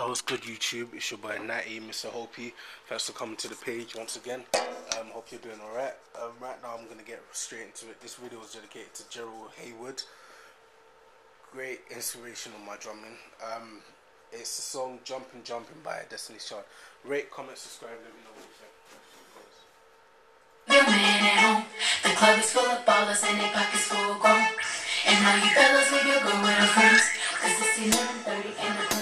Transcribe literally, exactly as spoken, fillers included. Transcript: Oh, it's good, YouTube. It's your boy Natty, Mister Hopi. Thanks for coming to the page once again. Um, hope you're doing alright. Um, right now, I'm going to get straight into it. This video is dedicated to Gerald Haywood. Great inspiration on my drumming. Um, it's the song Jumpin' Jumpin' by Destiny's Child. Rate, comment, subscribe, let me know what you think. You're laying at home. The club is full of ballers and their pockets full of gold. And now you fellas leave your girl with her friends. Cause it's eleven thirty and the